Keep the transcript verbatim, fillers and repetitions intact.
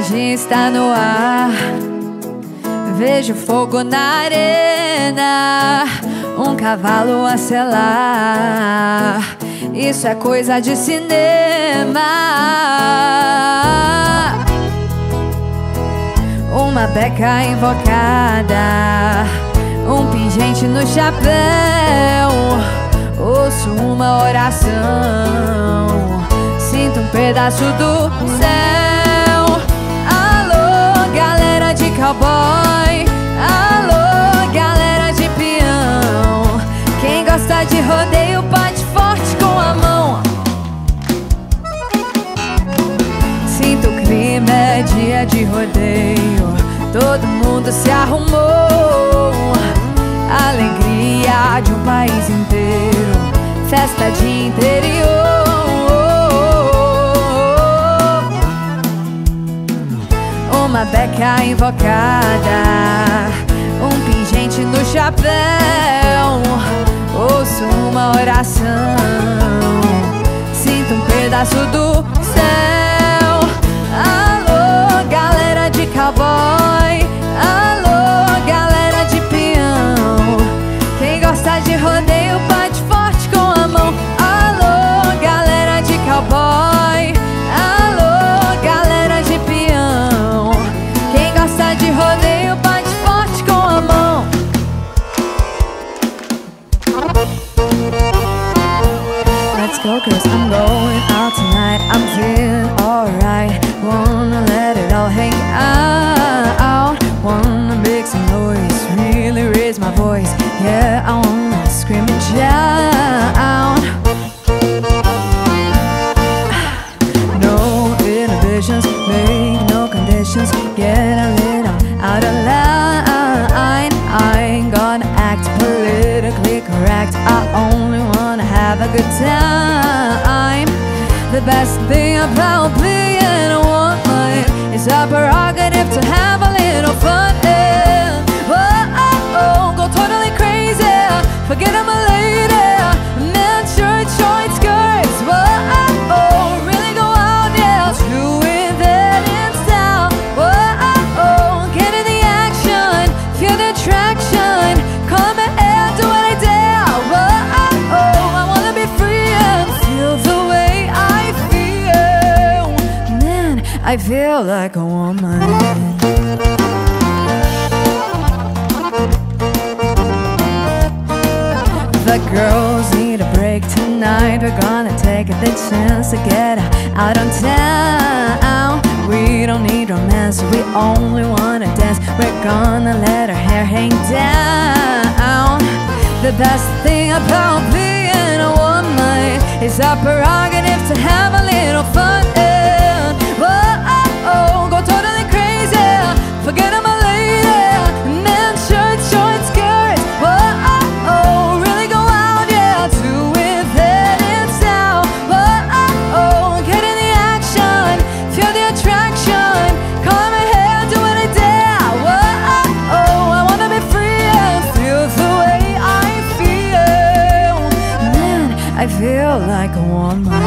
imagem está no ar. Vejo fogo na arena, um cavalo a selar. Isso é coisa de cinema. Uma beca invocada, um pingente no chapéu. Ouço uma oração, sinto um pedaço do céu. Alô, galera de cowboy, alô, galera de peão. Quem gosta de rodeio bate forte com a mão. Sinto o clima, é dia de rodeio. Todo mundo se arrumou, alegria de um país inteiro, festa de interior. Uma beca invocada, um pingente no chapéu. Ouço uma oração, sinto um pedaço do céu. Alô, galera de cowboy, alô, galera de peão. Quem gosta de rodeio bate forte com a mão. Alô, galera de cowboy, alô, galera de peão. Quem gosta de rodeio bate forte com a mão. Let's go girls, I'm going out tonight. I'm feeling alright, wanna let it all hang out. Wanna make some noise, really raise my voice. Yeah, I wanna scream and shout. No inhibitions, make no conditions. Get a little out of line. I ain't gonna act politically correct. I only wanna have a good time. The best thing about being a woman is a prerogative to have a little fun. Yeah. Whoa, oh, oh, go totally crazy. Forget I'm a lady. Man, shirt, short skirts. Whoa, oh, oh, really go out, yeah. Doing that in style. Whoa, oh, get in the action. Feel the attraction. Come and do what I dare. Whoa, oh, I wanna be free and feel the way I feel. Man, I feel like a woman. The girls need a break tonight. We're gonna take the chance to get out on town. We don't need romance, we only wanna dance. We're gonna let our hair hang down. The best thing about being a woman is a prerogative to have a little fun. And whoa, oh, oh, go totally crazy. Forget I'm a lady. Man, shirt, short skirts. Whoa, oh, really go out, yeah, do it then it's out. Whoa, oh, get in the action, feel the attraction. Come ahead, do what I dare. Whoa, oh, I wanna be free and feel the way I feel. Man, I feel like a woman.